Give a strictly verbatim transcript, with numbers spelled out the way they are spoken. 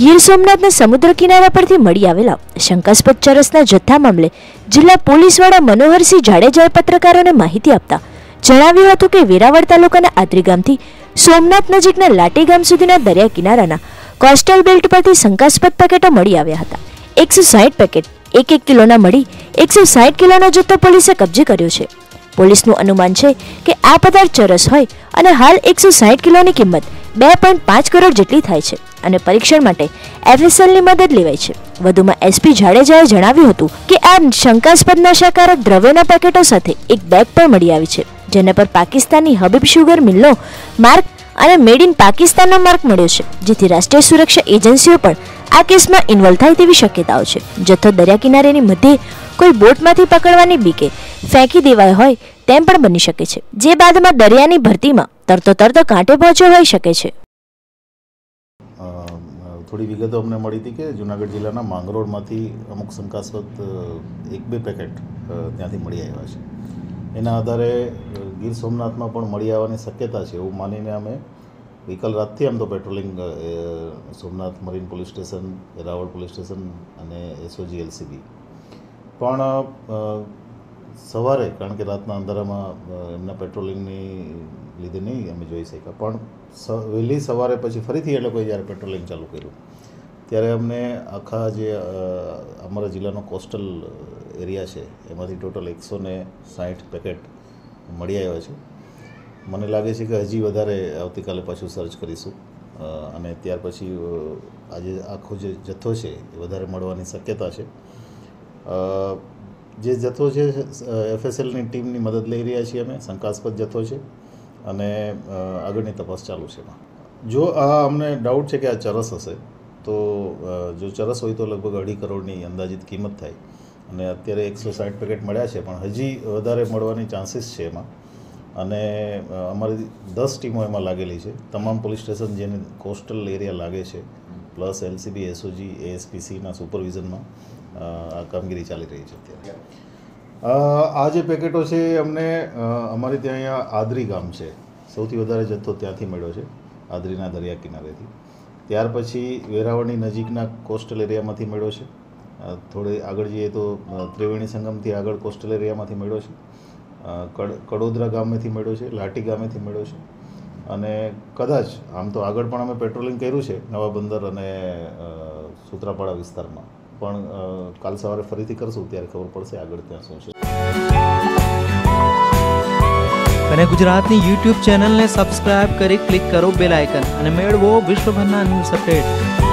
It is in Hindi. ગીર સોમનાથના સમુદ્ર કિનારા પરથી મળી આવેલા શંકાસ્પદ ચરસના જથ્થા મામલે જિલ્લા પોલીસ વડા મનોહરસિંહ જાડેજાએ પત્રકારોને માહિતી આપતા જણાવ્યું હતું કે વેરાવડ તાલુકાના આદરી ગામથી સોમનાથ નજીકના લાટી ગામ સુધીના દરિયા કિનારાના કોસ્ટલ બેલ્ટ પરથી શંકાસ્પદ પેકેટો મળી આવ્યા હતા। એકસો સાઠ પેકેટ એક એક કિલોના મળી એકસો સાઠ કિલોનો જથ્થો પોલીસે કબજે કર્યો છે। પોલીસનું અનુમાન છે કે આ પદાર્થ ચરસ હોય અને હાલ એકસો સાઠ કિલોની કિંમત બે પોઈન્ટ પાંચ કરોડ જેટલી થાય છે અને પરીક્ષણ માટે એફ એસ એલ ની મદદ લેવાય છે। વધુમાં એસપી જાડેજાએ જણાવ્યું હતું કે આ શંકાસ્પદ નશાકારક દ્રવ્યના પેકેટો સાથે એક બેગ પણ મળી આવી છે જેના પર પાકિસ્તાની હબીબ શુગર મિલનો માર્ક અને મેડ ઇન પાકિસ્તાનનો માર્ક મળ્યો છે, જેથી રાષ્ટ્રીય સુરક્ષા એજન્સીઓ પણ આ કેસમાં ઇન્વોલ્વ થાય તેવી શક્યતાઓ છે। જથ્થો દરિયા કિનારેની મધ્યે કોઈ બોટમાંથી પકડવાની બીકે ફેંકી દેવાય હોય તેમ પણ બની શકે છે, જે બાદમાં દરિયાની ભરતીમાં તરતો તરતો કાંઠે પહોંચ્યો હોઈ શકે છે। थोड़ी विगत हमने मड़ी थी कि जूनागढ़ जिला मांगरोळ में अमुक शंकास्पद एक बे पेकेट त्याँ मड़ी आया है। एना आधारे गीर सोमनाथ में मड़ी आवानी शक्यता है एवं मानीने अमे गईकाल रात थी आम तो patrolling Somnath marine police station, Raval police station अने एसओजी एलसीबी पण सवारे कारण के रातना अंधारामां एमना पेट्रोलिंगनी लीधे नहीं अमे जोई शक्या पण वहेली सवारे पछी फरीथी ए लोकोए ज्यारे पेट्रोलिंग चालू कर्युं त्यारे अमने आखा जे अमारा जिल्लानो कोस्टल एरिया छे एमांथी टोटल एकसो ने साठ पेकेट मळी आव्या छे। मने लागे छे के हजी वधारे आवतीकाले पाछुं सर्च करीशुं अने त्यार पछी आजे आखो जे जथ्थो छे ए वधारे मळवानी शक्यता छे। जे जथ्थो छे एफ एस एल नी टीम नी मदद लई रह्या छीए अमे। शंकास्पद जथ्थो छे अने आगळनी तपास चालू छे। जो आ अमने डाउट छे के आ चरस हशे तो जो चरस होय तो लगभग अढ़ी करोड़नी अंदाजित किंमत थाय अने अत्यारे एक सौ साठ पेकेट मळ्या छे पण हजी वधारे मळवानी चांसीस छे एमां अने अमारी दस टीमों एमां लागेली छे। तमाम पोलीस स्टेशन जेने कोस्टल एरिया लागे छे प्लस एलसीबी, एसओजी, एसपीसी ना सुपरविजन में आ कामगीरी चाली रही है। आज पेकेटों से अमने अमारी त्यां आदरी गाम से सौथी वधारे जत्थो त्यांथी मळ्यो छे, आदरी ना दरिया किनारे थी। त्यार पछी वेरावडी नजीकना कोस्टल एरिया मांथी मळ्यो छे, थोड़े आगळ जईए तो त्रिवेणी संगम थी आगळ कोस्टल एरिया मांथी मळ्यो छे, कड़ोदरा गामेथी मळ्यो छे, लाटी गामेथी मळ्यो छे अने कदाच आम तो आगळ पण अमे पेट्रोलिंग कर्युं छे नवा बंदर अने सूत्रापाड़ा विस्तार में पण काल सवारे फरीथी करशुं त्यारे खबर पड़शे आगळ त्यां शुं छे। कने गुजरातनी यूट्यूब चेनल ने सब्सक्राइब करी क्लिक करो बेल आइकन अने मेळवो विश्वभरना न्यूज अपडेट।